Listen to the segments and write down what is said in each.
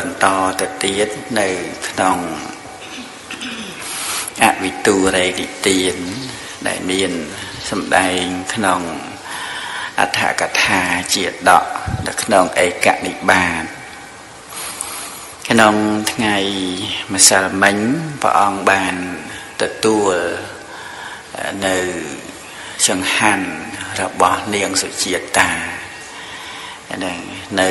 បន្ត ទៅទៀតនៅក្នុងអវិទូរេតិទានដែលមានសម្ដែងក្នុងអដ្ឋកថាជាដកនៅក្នុងឯកនិបាតក្នុងថ្ងៃម្សិលមិញព្រះអង្គបានទទួលនៅចង្ហាន់របស់នាងសុជាតានៅ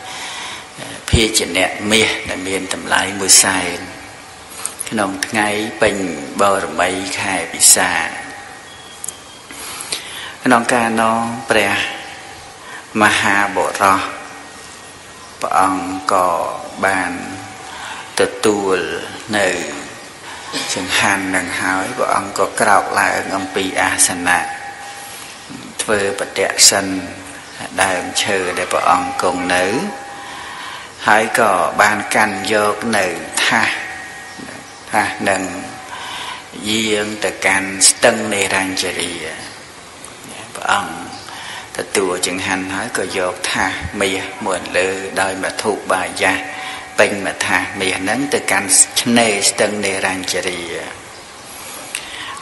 ភាជនៈមាសដែលមានតម្លៃមួយសែនក្នុងថ្ងៃពេញបូរមីខែពិសាខក្នុងការនាំព្រះមហាបុរសព្រះអង្គក៏បានទទួលនៅចង្ហាន់នឹងហើយព្រះអង្គក៏ក្រោកឡើងអំពីអាសនៈធ្វើបដិសិនដើមឈើដែលព្រះអង្គគង់នៅហើយក៏បានកាន់យកនៅថាសនឹងយាងទៅកាន់ស្ទឹងនៃរញ្ជរាព្រះអង្គទទួលចង្ហាន់ហើយក៏យកថាសមាសមួយលើដោយមធុបាយៈពេញមថាសមាសហ្នឹងទៅកាន់ឆ្នេរស្ទឹងនៃរញ្ជរា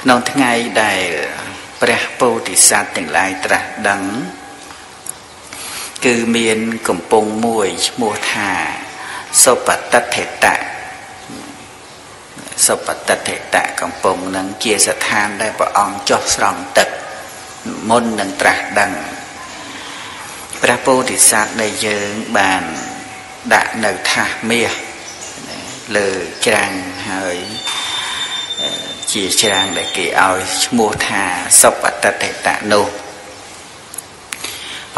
ក្នុងថ្ងៃដែលព្រះពោធិសត្វទាំងឡាយត្រាស់ដឹងគឺមានកំពង់មួយឈ្មោះថាសុបតថេតៈសុបតថេតៈកំពង់នឹងជាស្ថានដែលព្រះអង្គចុះស្រង់ទឹកមុននឹងត្រាស់ដឹងព្រះពោធិសត្វដែលយើងបានដាក់នៅថាសមាសលើច្រាំងហើយជាច្រាំងដែលគេឲ្យឈ្មោះថាសុបតថេតៈនោះព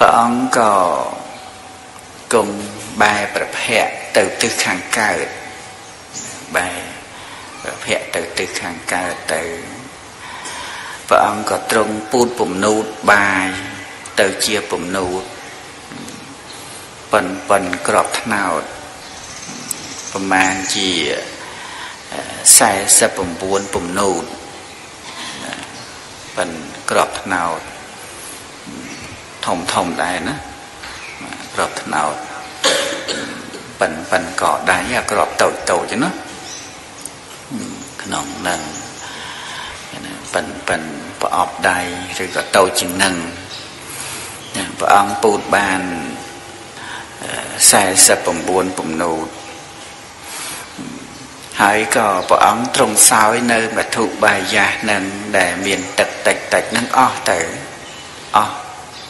ព្រះអង្គក៏គង់បែរព្រះភ័ក្ត្រទៅទិសខាងកើតបែរព្រះភ័ក្ត្រទៅទិសខាងកើតទៅព្រះអង្គក៏ទ្រង់ពូតពំនូតបាយទៅជាពំនូតប៉ុនក្របថ្នោតប្រមាណជា49ពំនូតប៉ុនក្របថ្នោតធំដែរណាក្របថ្នោតប៉ិនក៏ដៃអាក្របតូចណាក្នុងនឹងប៉ិនប្រអប់ដៃឬក៏តូចជាងនឹងព្រះអង្គពូតបាន49ពំនូតហើយក៏ព្រះអង្គទ្រង់សោយនៅមធុបាយៈនឹងដែលមានទឹកតិចនឹងអស់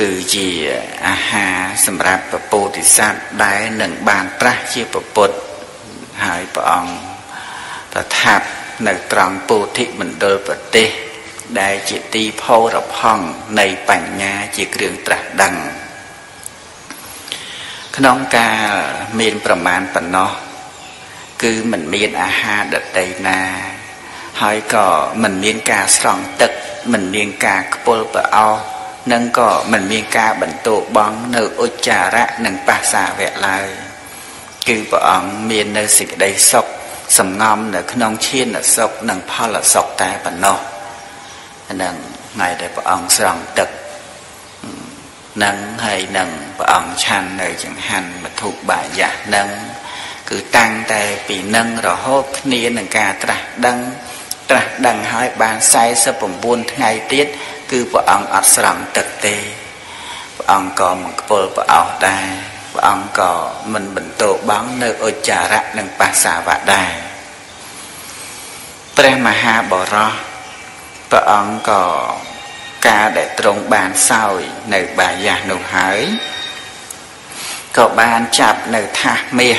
គឺជាអាហារសម្រាប់ព្រះពោធិសត្វដែលនឹងបានត្រាស់ជាព្រះពុទ្ធហើយព្រះអង្គប្រថាប់នៅត្រង់ពោធិមណ្ឌលប្រទេសដែលជាទីភោរផង់នៃបញ្ញាជាគ្រឿងត្រាស់ដឹងក្នុងការមានប្រមាណប៉ុណ្ណោះគឺមិនមានអាហារដតៃណាហើយក៏មិនមានការស្រង់ទឹកមិនមានការខ្ពុលប្រអោសនឹងក៏មិនមានការបន្ទោបង់នៅឧច្ចារៈនិងបាសាវៈឡើយគឺព្រះអង្គមាននៅសេចក្តីសុខសំងំនៅក្នុងឈានសុខ nâng phá là sọc ta bằng nó nâng ngày để bà ông sẵn tật nâng hay nâng bà ông chăn nơi chẳng hành mà thuộc bà giả nâng cứ tăng tay bị nâng rồi hốt nia nâng ca trạc đăng hỏi bàn sai sơ bổng buôn ngay tiết cứ bà ông ọt sẵn tật tê bà ông có một bộ bà ông ta bà ông có mình bình tổ bóng nơi ôi chả rạc nâng bà xa vạ đài Prem Maha Bồ Rò và ông có ca để trông bàn sau nơi bà già nụ hỡi có bàn chạp nơi thác mê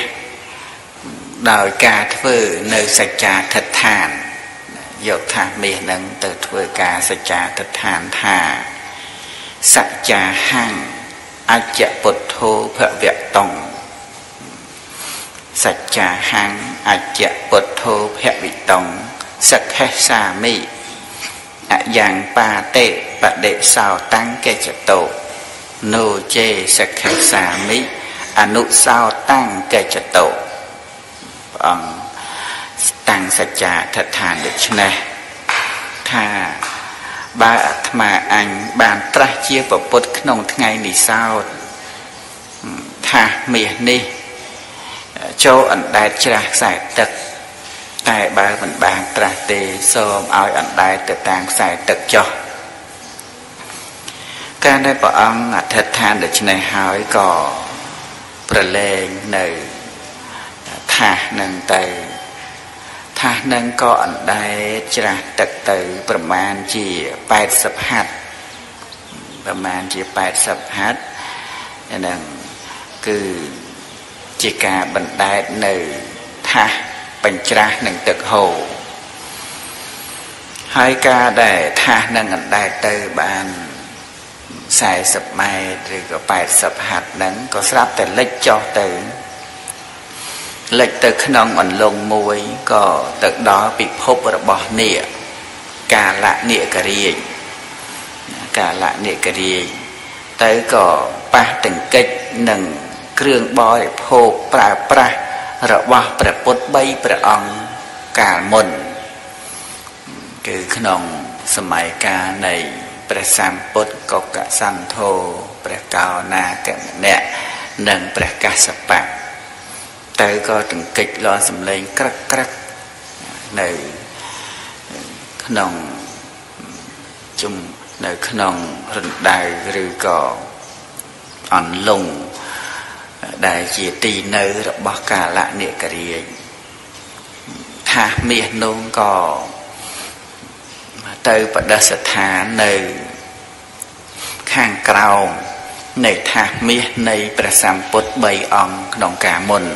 đòi ca thư nơi sạch trà thật thàn dọc thác mê nâng từ thư ca sạch trà thật thàn thà sạch trà hăng ách chạ bột thô phở việc tổng sạch trà hăng ách chạ bột thô phở việc tổng sắc hết xa mi ạ dạng ba tệ và đệ sao tăng kê chật tổ nô chê sắc hết xa mi ạ nụ sao tăng kê chật tổ tăng sạch trà thật thàn được chứ nè thà ba ạc mà anh bàn tra chia vào bột nông ngay này sao thà mìa ni cho ẩn đại trà giải tật tại ba mình bàn tra tê xôm ai ảnh đại tự tàng xài tật cho ca đây bọn ông thật than được này hỏi có bờ lên nơi thả nâng tay thả nâng có ảnh đại tra tật từ bờ man chỉ bài sập hạt bờ man chỉ bài sập hạt nên cứ chỉ cả bệnh đại nơi thả bình tra nâng tực hồ hai ca để tha nâng ảnh đại tư bàn xài sập mai rồi có bài sập hạt nâng có sắp từ lệch cho từ lệch từ khả năng ảnh lông mùi có tực đó bị phốp và bỏ nịa cả lạ nịa cả riêng tới có ba tình kích nâng krương bó để phốp pra rồi bỏ bà bốt bay bà ông cả môn cứ khả năng sơ máy ca này bà xăm bốt có cả xăm thô bà cao na cả nẹ nâng bà ca sập bạc tới có từng kịch lo xâm lên crack crack này khả năng chung này khả năng rừng đài rư có ảnh lùng đại chỉ tì nơi rồi bỏ cả lạ nịa cả riêng thả miệng nôn có tới và đa sở thả nơi khang cao nơi thả miệng nơi bà xăm bốt bay ông đồng cả môn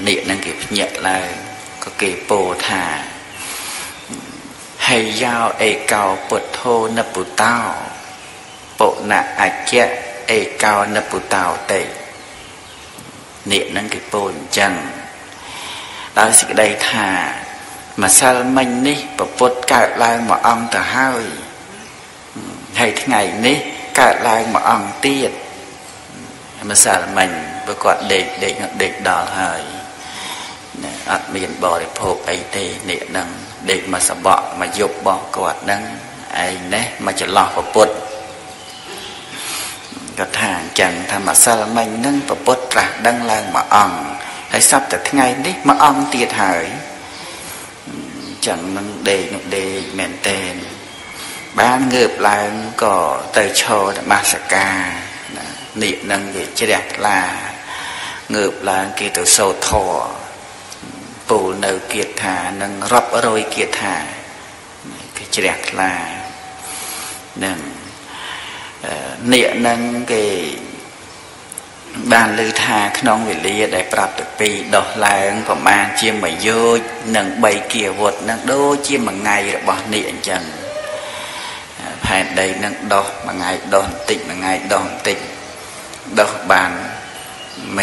nịa năng kịp nhẹ là có kịp bồ thả hay giao ê cao bột thô nập bù tao bộ nạ ạch chẹ ê cao nập bù tàu tệ niệm nâng cái bồn chẳng đó sẽ đây thà mà sao mình đi bà bột cạo lại mà ông ta hơi hay thế ngày đi cạo lại mà ông tiệt mà sao mình bà quạt để đó hơi ọt miền bò để phô ấy tê niệm nâng để mà sao bọ mà dục bọ quạt nâng ấy nế mà chả lo bà bột có thà chẳng thà mà sao là mình nâng và bốt ra đăng lan mà ong hãy sắp tới ngày đấy mà ong tiệt hỡi chẳng nâng đề nụ đề mẹn tên bán ngược lại có tới cho mà sẽ ca niệm nâng về chế đẹp là ngược lại kia từ sâu thọ bù nâu kiệt thả nâng rập rồi kiệt thả cái chế đẹp là nâng nịa nâng cái bàn lư thà non về lìa đểปรับđược pì đọt làng còn mang chia mà vô nâng bầy kia vượt nâng đô chia mà ngày rồi bỏ niệm chẳng phải đây nâng đọt mà ngày đòn tịnh đọt bàn mà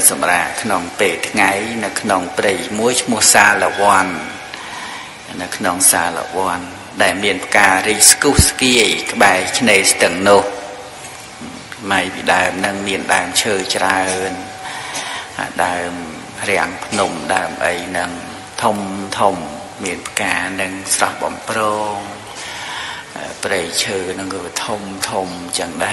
sầm ra nòng bể ngay là nòng bể muối mua xa là quan là nòng xa là quan đại miền cà ri skuski các bài này từng nô mày bị đào nâng miền đào chơi ra hơn đào rèn nụm đào ấy nâng thông miền cả nâng sập bom pro bể chơi nâng người thông chẳng đây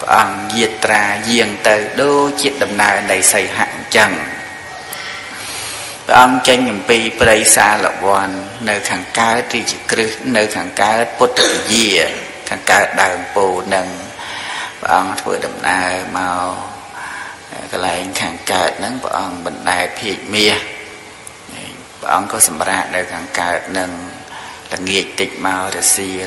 và ông diệt ra riêng từ đô chiết đầm nào đầy xây hạng trần và ông tranh nhầm pi prey xa lộc quan nơi khẳng cá tri chỉ cứ nơi khẳng cá bút tự dìa khẳng cá đào bồ nâng bọn thưa đầm na màu cái lại khẳng cợt nâng bọn bệnh đại thiệt mía bọn có sầm rạ đời khẳng cợt nâng là nghiệt tịch màu để xìa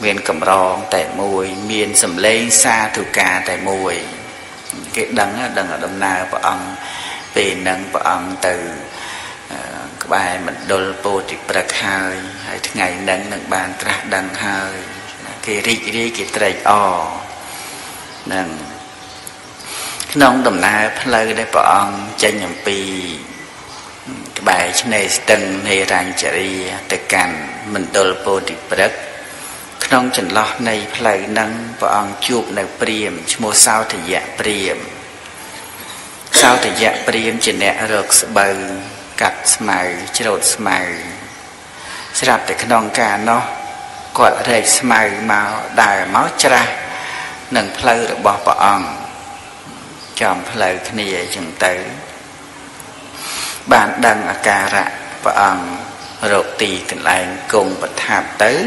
miên cầm rong tại môi miên sầm lên xa thủ ca tại môi cái đắng ở đông na vợ ông về nâng vợ ông từ cái bài mình đôi bồ thì bật hơi ngày nâng bàn ra đắng hơi cái rì cái trai nâng nông đầm na phơi để bọn tranh nhầm pi cái bài này từng này rằng cheri từ cành mình tôi bồi đi bớt nông chỉnh lo này phơi nâng bọn chụp này priềm mua sao thì dạ priềm chỉ nè rực bờ cắt mày chốt mày sập để nông cả nó gọi là thầy mày màu đài máu chra nâng phơi được bỏ bọn chọn phơi cái này chừng tới bạn đang ở cà rạ bọn rột tì tỉnh lại cùng bật thạp tới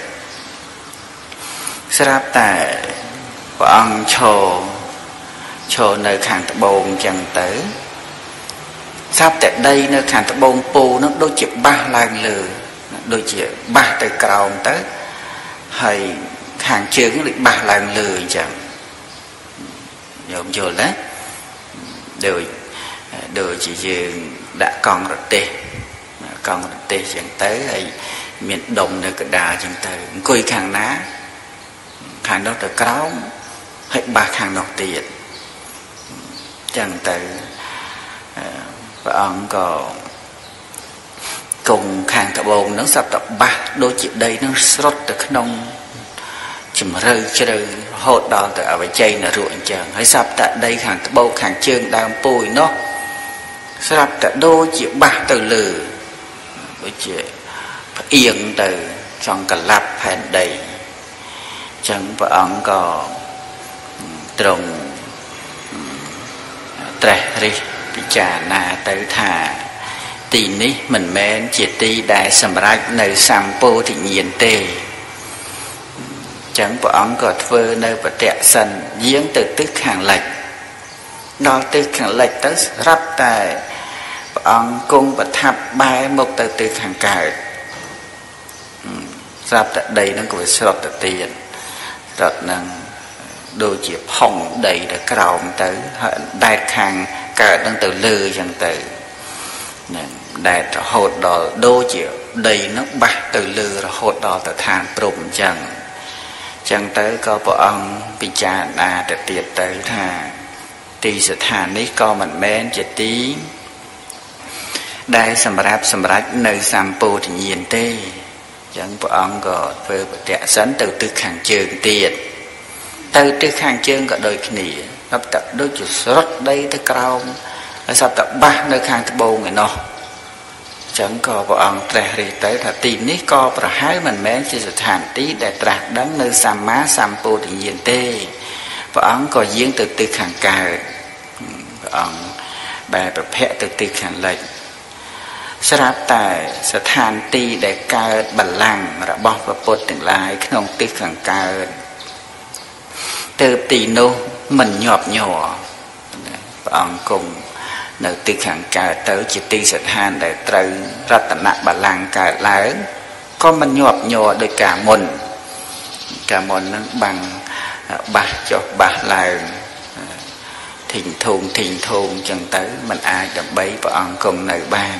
sắp tại bọn trồ nơi khẳng thứ bốn chẳng tới sắp tại đây nơi khẳng thứ bốn bồ nó đôi chỉ ba làng lừa đôi chỉ ba từ cầu tới hay hàng chướng được ba lần lười chẳng nhộn nhộn đấy đời chỉ dường đã còn rất tệ chẳng tới hay miền đồng nơi cái đà chẳng tới coi hàng ná hàng đó từ cáo hay ba hàng nọ tiền chẳng tới và ông còn cùng hàng cả bồn nó sắp tập ba đôi chị đây nó rót từ cái nông chìm rơi trời hốt đòn tại ở chơi là ruộng chàng hãy sắp tại đây hàng bầu hàng chương đang bồi nó sắp tại đô chị bạc từ lử với chị yên từ trong cả lạp hẹn đầy chẳng vợ ông có trồng trẻ đi bị trả là tới thả tì ní mình mến chỉ tì đại sầm rách nơi sampo thì nhiên tê chẳng vợ ông có thơ nơi vật tệ sân diễn từ tức hàng lệch đó tức hàng lệch tới rắp tại vợ ông cung vật thạp bài một từ tức hàng cải rắp tại đây nó cũng sẽ rọt tiền rọt năng đôi chỉ phòng đầy để cái đầu tới đại hàng cả đang từ lừa chẳng từ đại hột đỏ đôi chỉ đầy nó bạc từ lừa hột đỏ từ than trộm chẳng chẳng tới có vợ ông bị cha na để tiệt tới thà tì sự thàn đấy co mình men chỉ tí đại sầm rách nơi sampo thì nhìn tê chẳng vợ ông có phơi bật đẻ sẵn từ từ hàng trường tiệt từ từ hàng chương có đôi khỉ lập tập đôi chút rất đây tới cầu sắp tập ba nơi hàng tập bồ người nọ chẳng có vợ ông trẻ thì tới là tìm ní co và hái mình mến chỉ sự thản tí để trạc đắng nơi sam má sam po thì nhiên tê vợ ông có diễn từ từ hàng cài vợ ông bài tập hẹ từ từ hàng lệnh sắp tại sự thản tí để cài bản làng và bom và bột tương lai không từ hàng cài từ tì nô mình nhọp nhỏ ông cùng nơi từ hàng cài tới chỉ tì sạch hàn để trời ra tận nạ bà làng cài lái có mình nhọp nhỏ để cả môn bằng bà cho bà là thỉnh thùng chẳng tới mình ai đập bấy và ông cùng nơi bàn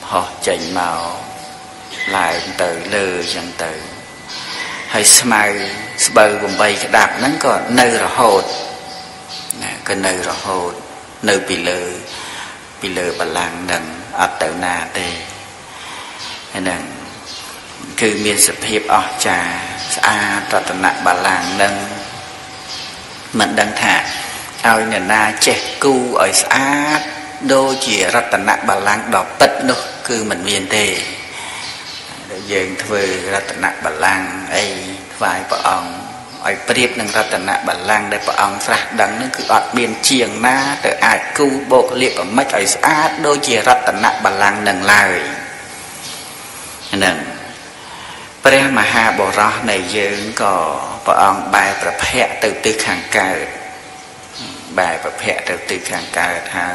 họ chạy màu lại từ lừ dần từ hay smile bầm bay cái đạp nắng còn nơi rồi hồn nơi bị lơ bẩn làng nằng ạt tàu na tê nằng cứ miền sập hiệp ở trà a tọt nặng bẩn làng nằng mình đang thả ao nhà na che cu ở sát đôi chìa tọt nặng bẩn làng đỏ tết đâu cứ mình miền tê dương thưa Ratana Ba Lan ấy vài vợ ông ấy biết năng Ratana Ba Lan để vợ ông ra đắng nó cứ ở biên chiềng na để ai cứu bộ liệp ở mấy ấy sát đôi chìa Ratana Ba Lan nâng lời nâng Prea Maha Bồ Ró này dương có vợ ông bài và hẹ từ từ hàng cài bài và hẹ từ từ hàng cài hai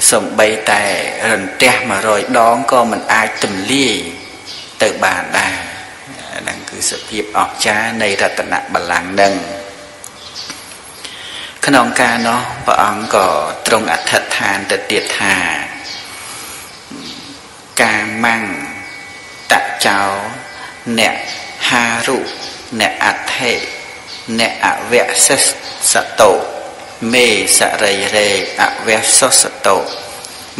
sống bay tại rừng tre mà rồi đón con mình ai tùm ly từ bà đà đang cứ sự hiệp ọc cha này ra tận nặng bà làng nâng khăn ông ca nó và ông có trong ạc thật than từ tiệt hà ca măng tạ cháu nẹ haru ne athe ne avesas sato me sarai re avesas sato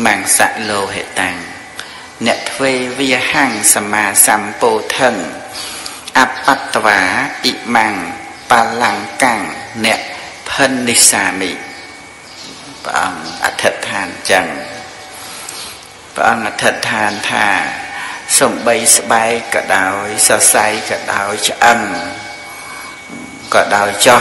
mang sa lô hệ tàng ne thuê via hang sama sampo thân apatva i mang palang cang ne thân nisami. Và ông thật than chẳng và ông thật than thà sông bay sơ bay cả đào sơ say cả đào cho ăn cả đào cho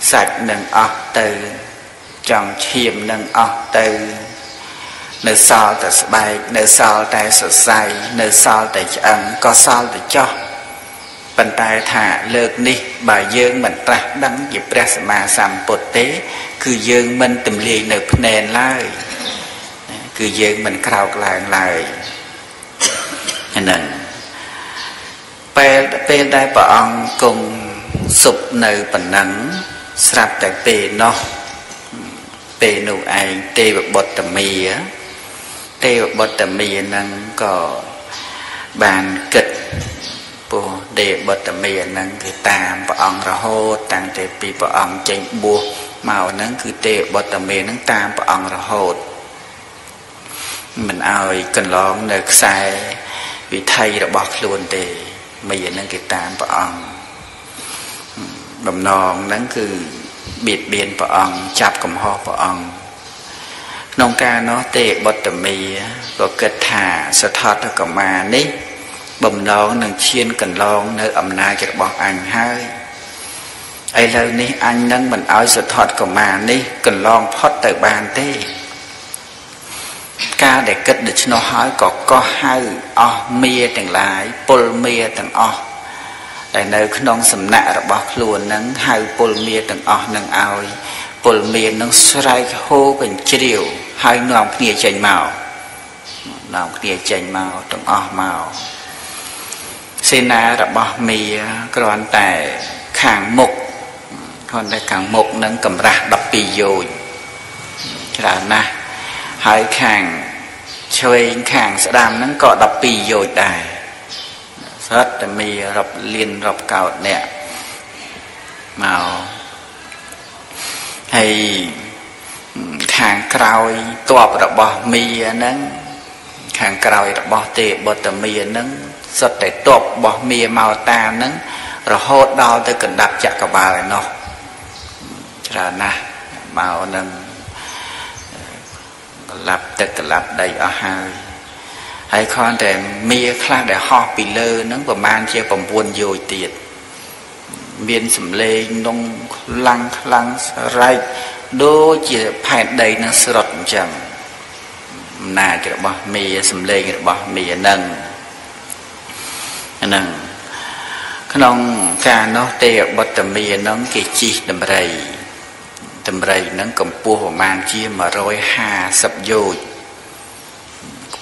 sạch nâng ốc tư trong chiêm nâng ốc tư nơi sao ta sạch bạch nơi sao ta sạch say nơi sao ta chẳng có sao ta cho phần tài thả lợt đi bà dương mình ta đắng dịp ra mà xàm bột tế cứ dương mình tìm liền nợ nền lại cứ dương mình khảo làng lại nên bên đây bà ông cùng sụp nợ bản nắng sạp tại bề nó bề nụ ai tê bột tầm mì tê bột tầm mì nâng có bàn kịch để bật miệng nâng cứ tạm và ông ra hô tạm để bị và ông chanh buộc màu nâng cứ để bật miệng nâng tạm và ông ra hô mình ai cần lón nơi sai vì thay đã bọc luôn để miệng nâng cứ tạm và ông đồng nón nâng cứ biệt biên và ông chạp cầm hô và ông nông ca nó để bật miệng có kết thả sợ thoát ra cầm mà ní bầm nón nâng chiên cần lon nơi ẩm na chặt bọt anh hai ai lâu ní anh nâng mình áo sờ thọt của mà ní cần lon phớt tới bàn tê ca để kết được nó hỏi có hai o mía từng lái pol mía từng o tại nơi non sầm nạ rồi bọt luôn nâng hai pol mía từng o nâng ao pol mía nâng xoay hô bình chiều hai nòng kia chành màu nòng kia chành màu từng o màu xin à đã bỏ mì còn tại kháng mục còn tại kháng mục nâng cầm ra đập bì dồi là na hai kháng chơi kháng sẽ làm nâng có đập bì dồi đài rất là mì rập liền rập cào nè màu hay kháng cào toạp đã bỏ mì nâng kháng cào đã bỏ tệ bỏ tầm mì nâng sốt để tột bỏ mì màu ta nâng rồi hốt đau tới cần đạp chặt cả bà lại nó ra nà màu nâng lặp tới cần lặp đầy ở hai hay con để mì khá để ho bị lơ nâng và mang chia vòng buồn dồi tiệt miên sầm lê nông lăng lăng rai đô chỉ phải đầy nâng sơ rột chẳng nà cái bỏ mì sầm lê cái bỏ mì nâng nâng nông ca nó tê bật tầm mì nâng kì chi tầm rầy nâng cầm pua hồ mang chia mà rồi hà sập dồi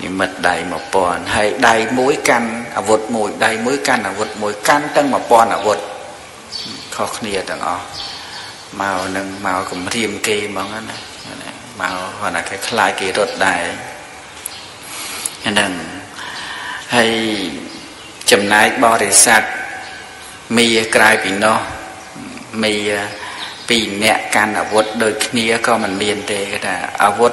niệm mật đại một bọn hay đại mũi căn à vượt mũi đại mũi căn à vượt mũi căn tăng một bọn à vượt khó khăn tăng ó màu nâng màu cũng riêng kia mong á màu hoặc là cái lái kia rốt đại nâng hay chấm nái bò để sạch mì cài bình nó mì bị mẹ can ở vớt đời kia có mình miền tây là ở vớt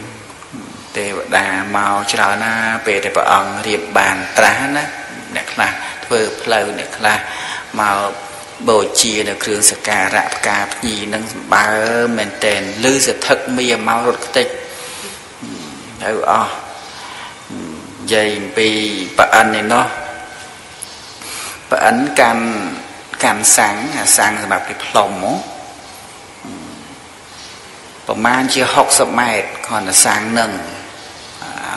เตวดาเมาชราหน้าเปรตประอังเรียบบานตรานะเนี่ยคลาเพื่อเพลินเนี่ยคลาเมาโบจีเนี่ยเครื่องสกาละกาพีนั่งบาร์เมนเทนลื้อเสถักเมียเมารถติดเอาอ๋อยัยปีประอันเนี่ยเนาะประอันการสังสำหรับที่พลอมประมาณเชี่ยหกสมัยก่อนสร้างหนึ่ง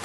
เป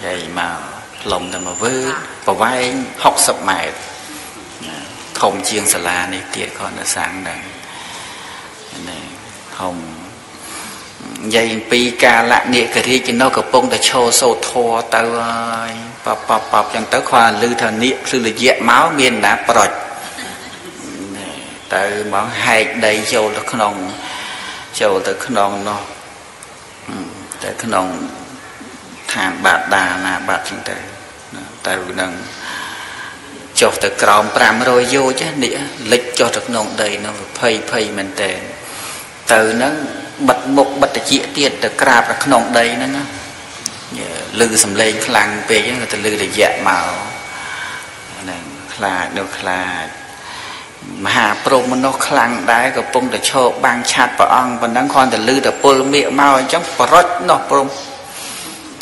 ใจมาลมแต่มาเวอร์ปะไว้หกสับใหม่ทมเชียงสลาในเตียก่อนสร้างดังทมใหญ่ปีกาละเนี่ยกะทิกินนอกกระปงแต่โชว์โซโทเตยปะอย่างเตยควาลือเท่านี้คือเลยแยะเมาเมียนนะปลดเตยเมาหายได้โยนขนมเจ้าแต่ขนมเนาะแต่ขนมทานบาดดานาบาดจริงแต่ดังเจ้าแต่กรองปรามโรยโยจ้ะเนี่ยเล็กเจ้าแต่ขนมได้เนาะเพยมันแต่นั้นบัดหมกบัดตะเจี๊ยเตี้ยแต่กราบแต่ขนมได้นั่นนะลือสำเร็จคลางไปยังแต่ลือแต่แย่เมานั่นคลาดมหาโปรมันนกคลังได้กับปงแต่โชบางชาติปะอังบรรดังคอนแต่ลือแต่ปลเมียเมาจังปรดนกโปรม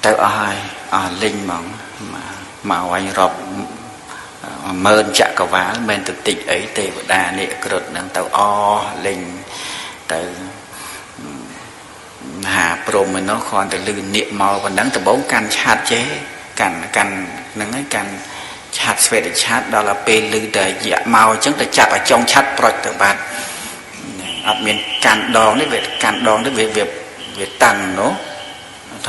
แต่อายลิงมองมาไว้รอบเมินจักรวาลเมนติติไอเตวดาเนี่ยกระดนั่งแต่อลิงแต่หาโปรมมันนครแต่ลืนเนี่ยเมาวันนั้นแต่บ้องการชาติเจ๊กันนั่งให้กันชาติสเวตชาติดาราเปลือเดียเมาจังแต่จับจองชัดปล่อยต่างบาทอัดเมียนการดองได้เวทการดองได้เวทตังเนาะท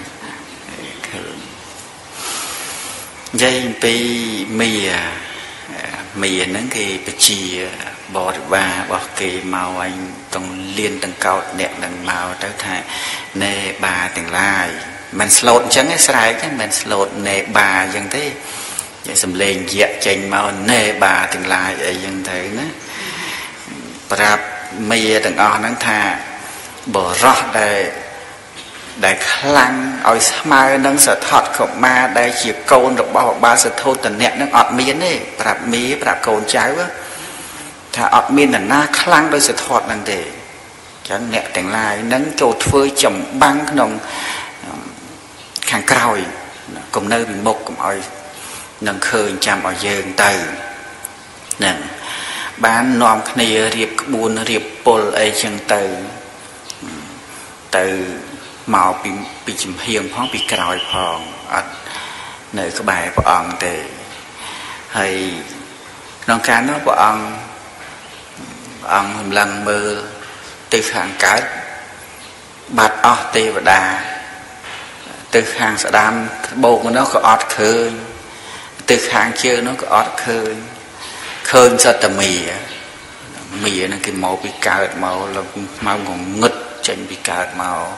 เคยยัยปีเมียนั่งคือปจีบอดว่าบอกเกยเมาไอ้ต้องเรียนตั้งเก่าเนี่ยตั้งเมาตั้งไทยในบาตั้งไลมันสลดจังไอ้สายก็มันสลดเนบาอย่างที่อย่างสำเร็จเยอะเจงมาเนบาถึงลายไอ้ยังที่นะปราบเมียถึงอ่อนนั่งท่าบ่รอดได้คลังเอาสมานั่งสะทอดเข้ามาได้เฉียบโกนหรือบาสะทอดแต่เนี่ยนั่งอดเมียนี่ปราบโกนใจว่าถ้าอดเมียนั่นหน้าคลังโดยสะทอดนั่นเด็กจังเนี่ยถึงลายนั่งโจทย์เฟยจมบังขนมขังเกลียว Cũng nơi bị mục cũng hỏi nâng khơi chạm ở dường tay nâng bán nòm khơi riêng buôn riêng bồn ấy chân tay từ màu bị chìm hiếm phóng bị cào phòng nơi có bài của ông thì hay non cá nó của ông hôm lần mơ từ hàng cái bạt o tê và đà từ hàng sạ đam bồ của nó có ọt khơi từ hàng chưa nó có ọt khơi khơi sao tầm mì nó cái màu bị cào màu là màu còn ngứt chân bị cào màu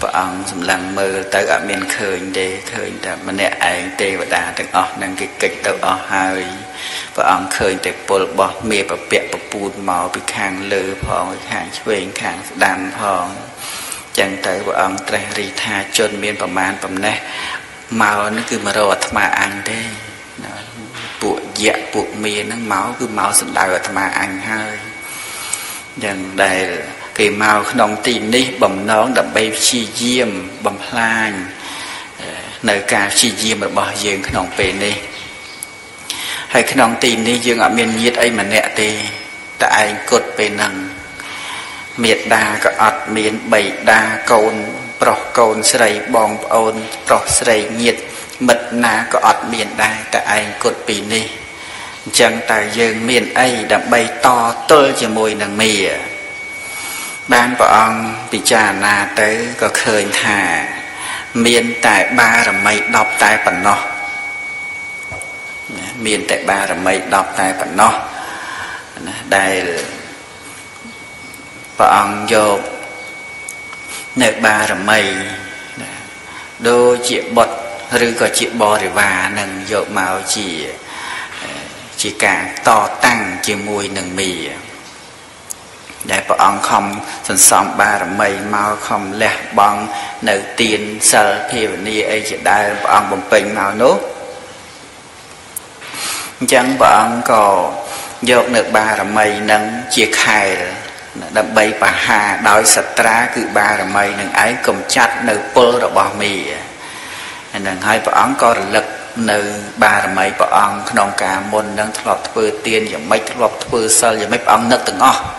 và ông sầm lăng mơ tới ở miền khơi để khơi ta mình để ai tê và đà từng ở đang cái kịch tàu ở hơi và ông khơi để bồi bò mì và bẹ và bùn màu bị hàng lử phong hàng quên hàng đàn phong chẳng tới và ông trai rì tha chôn miền và man và nè màu nó cứ màu ở thà ăn thế buộc dạ buộc mì nó máu cứ máu sầm đào ở thà ăn hơi dần đây cái màu đồng tiền đi bầm nón đầm bay chi diêm bầm lan nơi cao chi diêm mà bỏ giường cái đồng tiền đi hay cái đồng tiền đi giường ở miền nhiệt ấy mà nẹt đi tại cột về nằng miệt đa có ọt miền bảy đa cồn bọt cồn sấy bong ồn bọt sấy nhiệt mật na có ọt miền đa tại cột pin đi chẳng tại giường miền ấy đầm bay to tơi chỉ môi nằng mì ban của ông bị trà na tới có khơi thả miền tại ba là mấy đọc tai phần nó miền tại ba là mấy đọc tai phần nó đây và ông vô nơi ba là mấy đôi chị bột rư có chị bò để và nâng vô màu chỉ cả to tăng chỉ mùi nâng mì đại bảo ông không sẵn sàng ba là mây mau không lẽ bóng nợ tiền sợ thì vấn đề ấy chỉ đại bảo ông bồng bình màu nốt chẳng bảo ông có dọc nợ ba là mây nâng chia khai đậm bay bà hà đói sạch ra cứ ba là mây nâng ấy cùng chặt nợ bơ đọc bỏ mì nâng hai bảo ông có lực nợ ba là mây bảo ông nông cả môn nâng thật lọc thơ tiền và mấy thật lọc thơ sơ và mấy bảo ông nợ từng ngọt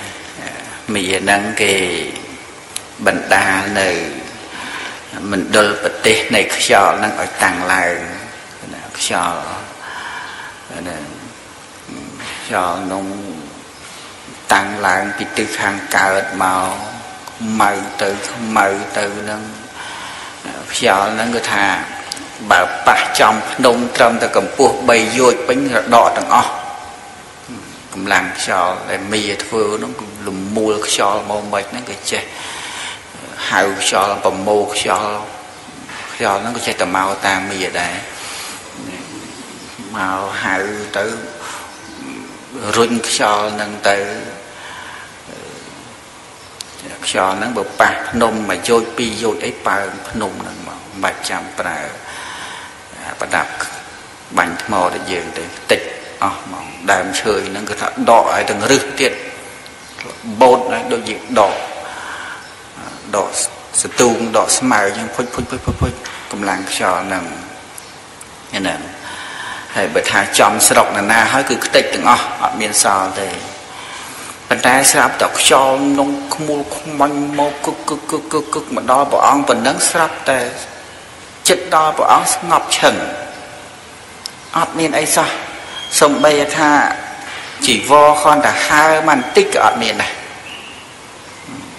mì nâng cái bần đa này mình đôi bật tê này cho nâng ở tàng lại cho nông tàng lại cái tư khang cào màu màu từ nâng cho nâng cái thà bảo bạc trong nông trong ta cầm buộc bay vô bánh đỏ tầng o cũng làm cho để mì thưa nó lùm mua cho màu mệt nó cái che hào cho bầm mù cho nó cái che tầm màu ta mì ở đây màu hào tới rung cho nâng tới cho nó bột bạc nôm mà dôi pi dôi ấy bạc nôm nâng mà chạm vào và đạp bánh màu để dừng để tịch đàm chơi nó cứ đỏ hay từng rực tiệt bột này đôi gì đỏ tung đỏ màu nhưng phun cũng làm cho nằm như này hay bật hai chòm sọc là na hơi cứ tịch từng ở miền sò thì bên trái sáp đọc cho nó mua không manh mô cực mà đo bỏ ăn vẫn nắng sáp thì chết đo bỏ ăn ngọc chừng ở miền ấy sao xong bây giờ chỉ vô con đã hai màn tích ở miền này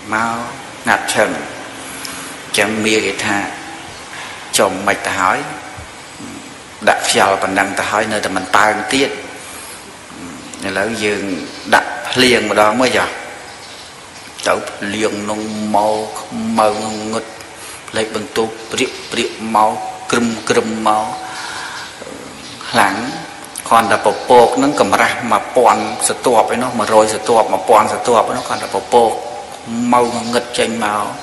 mau ngặt chừng chẳng mía cái tha chồng mạch ta hỏi đặt vào bằng đăng ta hỏi nơi ta mình ta tiết là dừng đặt liền mà đó mới giờ tớ liền nông màu màu ngực lấy bằng tu rượu màu cơm màu lắng còn là bột bột nó cầm ra mà bọn sẽ tuột với nó mà rồi sẽ tuột mà bọn sẽ tuột với nó còn là bột bột màu ngực chanh màu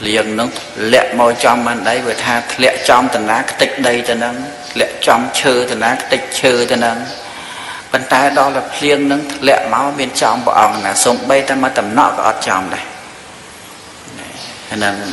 liền nó lẹ màu trong anh đấy vừa tha lẹ trong tình lá tích đây cho nên lẹ trong chơi tình lá tích chơi cho nên bên tai đó là riêng nó lẹ máu bên trong bọn ông là sống bay ta mà tầm nọ có trong này nên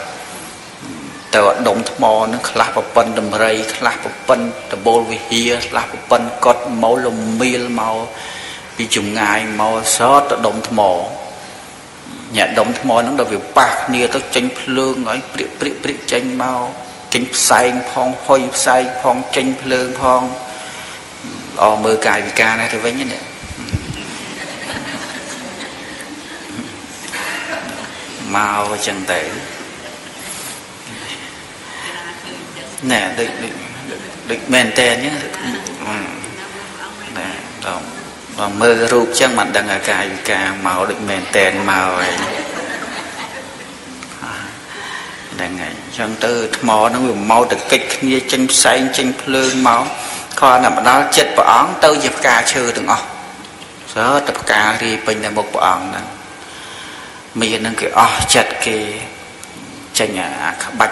tờ động mò nó khla vào phần đầm rầy khla vào phần tờ bồ về hia khla vào phần cột máu lồng mi màu vì chủng ngài màu sót tờ động mò nhà động mò nó là việc bạc nia tớ tranh phượng nói bịt tranh màu tranh say phong hoi say phong tranh phượng phong o mơ cài vì ca này thôi với nhé màu chân tệ nè được men tên nhé và mơ rụp chân mặt đang ở cài màu được men tên màu ấy đang ngày chân tư mò nó vừa mau được kịch như chân xanh chân lương máu coi nằm đó chết bỏ ống tơ dập cà chưa đừng không sớ tập cà thì bình là một bỏ ống này mình đang kiểu chặt kì chân nhà bạch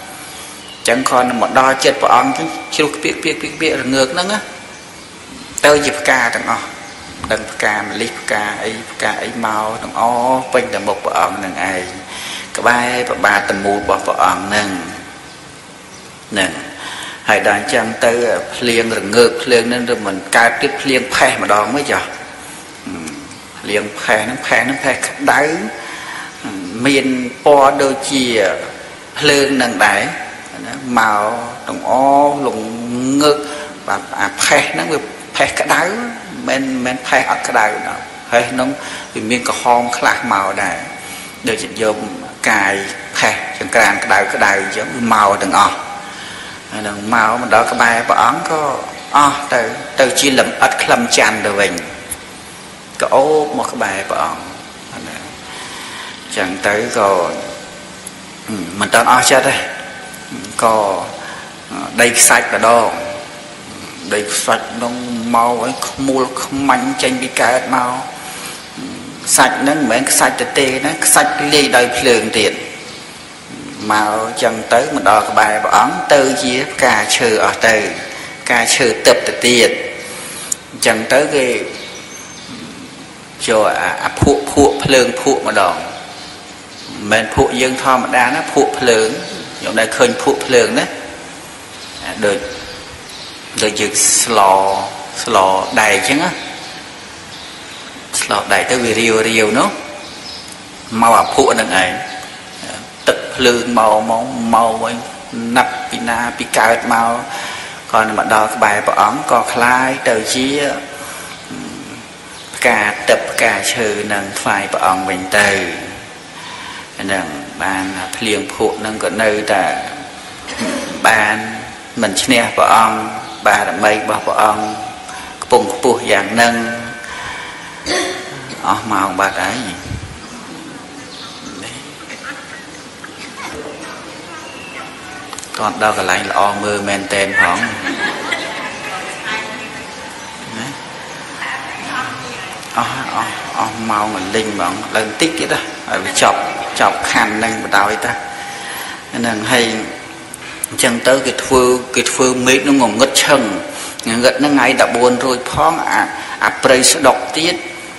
chẳng còn một đo chết vào ông chứ chưa biết là ngược nữa tớ dịp ca thằng o đừng ca mà lít ca ấy mau thằng o quanh là một vợ ông thằng ấy cả bay và ba tầm mù vào vợ ông nâng hãy đoàn chăm tớ liền rồi ngược liền nên rồi mình ca tiếp liền phe mà đo mới giờ liền phe đáy miền po đôi chìa lương nâng đáy màu đồng o lùng ngực và phe nó phe cái đáu men phe ở cái đáu đó hay nó vì miếng cà hòn lạc màu này để dùng cài phe chẳng càng cái đáu giống màu đừng o đừng màu mà đó cái bài bọn có từ chi lầm ất lầm chăn được mình có ốp một cái bài bọn chẳng tới rồi mình toàn o chết đây có đầy sạch là đồ đầy sạch nó màu ấy mua không mạnh trên cái cá màu sạch nó mới sạch tê nó sạch ly đầy phường tiền màu chân tới mà đòi cái bài bỏ ấn tư dưới cà chừ ở từ cà chừ tập tiền chân tới cái cho phụ phường phụ mà đòn mình phụ dương tho mà đá nó phụ phường chúng ta khơi phụ phường đó được dựng slò đầy chứ á slò đầy tới vì riêu nó mau phụ đằng ấy tập phường màu nắp ปีนาปีเกิดมาcòn mà đo cái bài bỏ ống còn khai từ chi cả tập cả trừ nâng phải bỏ ống bình từ nâng bàn liền phụ nâng còn nơi ta bàn mình chia bỏ ống bà đã mấy bỏ ống bùng bùa dạng nâng ở màu bà đấy còn đâu cả lại là o mưa men tên hỏng o mau mình linh bọn lần tích cái đó chọc chọc khăn nâng vào đôi ta nên hay chân tới cái phương mít nó ngồi ngất chân ngất nó ngay đã buồn rồi phong à prey sẽ đọc tiết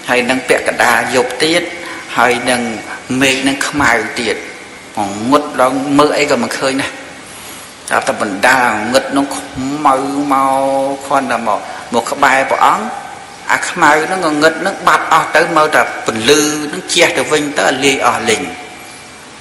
hay nâng bẹt cả đa dục tiết hay nâng mít nâng khmai tiết còn ngất đó mơ ấy còn mà khơi nè tập mình đa nghịch nó mau mau con là một cái bài bỏ ống à mau nó còn nghịch nó bật ở tới mau tập mình lư nó chia từ vinh tới li ở lình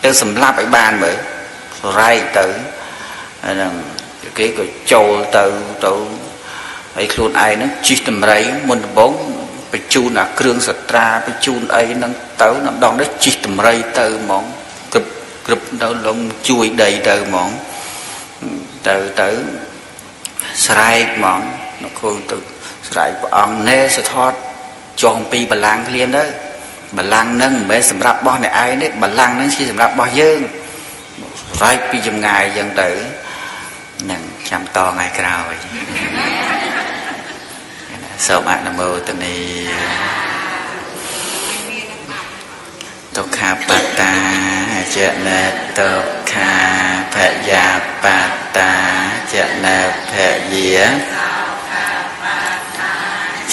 từ sầm láp ấy bàn mới rai từ cái trâu từ ấy luôn ai nó chi tầm rấy mình bốn bị chun là kêu sạt ra bị chun ấy nâng tấu nằm đòn đấy chi tầm rấy từ món cướp cướp đâu lông chui đầy từ món từ sài mỏng nó khôi từ sài mỏng nè sẽ thoát chọn pi bả lang liền đấy bả lang nâng bé sầm rạp bò này ai đấy bả lang nâng khi sầm rạp bò dương sài pi chừng ngày dân tử nâng chạm to ngày cào vậy sao bạn làm mơ từ nàyตกาปัตตาเจเนตกาพยาปัตตาเจเนพเยียเ